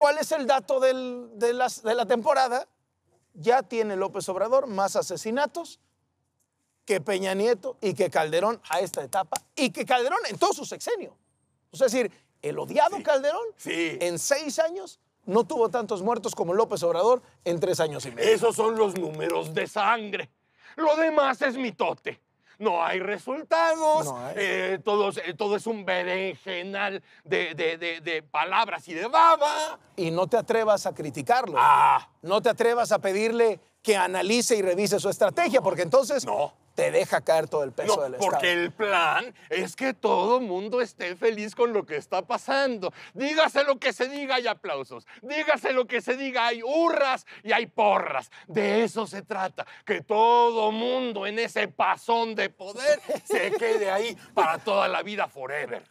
¿Cuál es el dato de la temporada? Ya tiene López Obrador más asesinatos que Peña Nieto y que Calderón a esta etapa y que Calderón en todo su sexenio. Es decir, el odiado Calderón en 6 años no tuvo tantos muertos como López Obrador en 3 años y medio. Esos son los números de sangre. Lo demás es mitote. No hay resultados, todo es un berenjenal de palabras y de baba. Y no te atrevas a criticarlo. No te atrevas a pedirle que analice y revise su estrategia, porque entonces te deja caer todo el peso del Estado. Porque el plan es que todo mundo esté feliz con lo que está pasando. Dígase lo que se diga, hay aplausos. Dígase lo que se diga, hay hurras y hay porras. De eso se trata, que todo mundo en ese pasón de poder se quede ahí para toda la vida forever.